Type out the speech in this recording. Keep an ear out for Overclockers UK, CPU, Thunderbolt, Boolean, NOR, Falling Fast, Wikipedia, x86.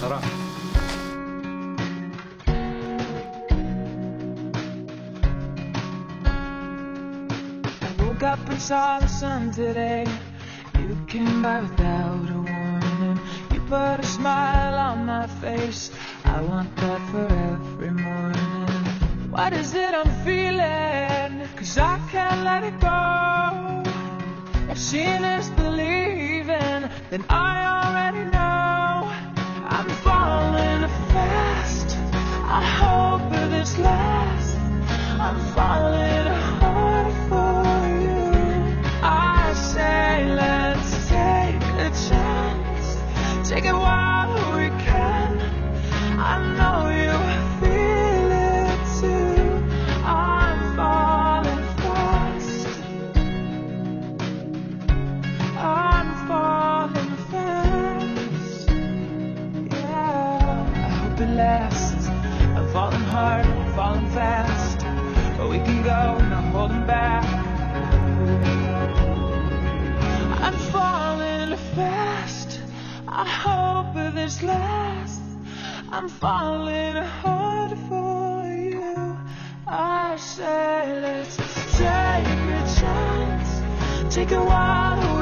sarap. I woke up and saw the sun today. You came by without a warning. You put a smile on my face. I want that for every morning. What is it I'm feeling? 'Cause I can't let it go. If seeing is believing, then I already know. I'm falling fast. I hope this lasts. I'm falling hard for you. I say let's take a chance. Take it while we can. I know you feel it too. I'm falling fast. I'm falling fast. Yeah. I hope it lasts. I'm falling hard, I'm falling fast. But we can go, no holding back. I'm falling fast. I hope this lasts. I'm falling hard for you. I say let's take a chance. Take a while away.